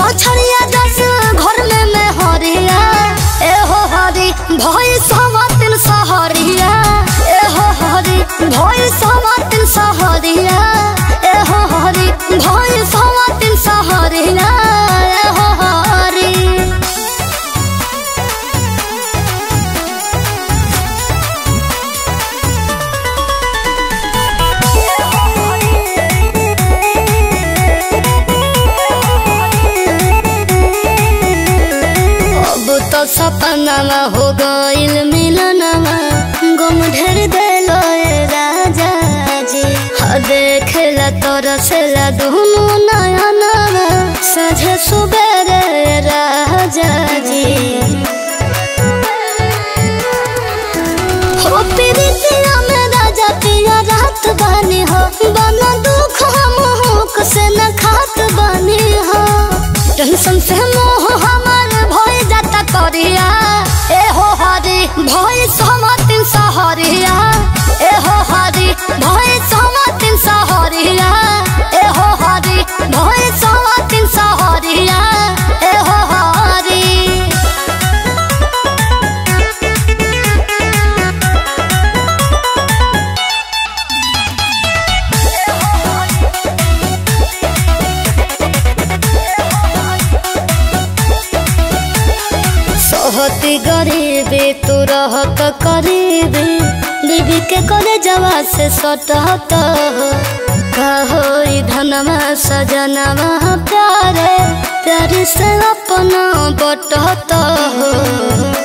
मछरिया दस घर में हरिया ए हो हरी भई सवा तिन सहरिया ए हो हरी भई सवा तिन सहरिया ए हो हरी भई सवा तिन सहरिया ए हो हरी सपनावा हो गइल मिलनवा गम ढेर देलो राजा जी देखला तरसला दोनों नयनवा साझे सुबेरे राजा जी हो प्रीतिया में राजा पिया रात बानी हो बना दुख हम मुख से न खात बानी हो टेंशन से मोह हमारे भय जाता करिया ए हो हरी भय सवा तिन सहरिया ए हो हरी भय सवा तिन सहरिया ए हो हरी भय सवा तिन सहरिया ए हो हरी होती गरीबी तू रहत करीबी बीबी के करे जवा से सटत कहो धनमा सजनवा प्यारे प्यारे से अपना बटत।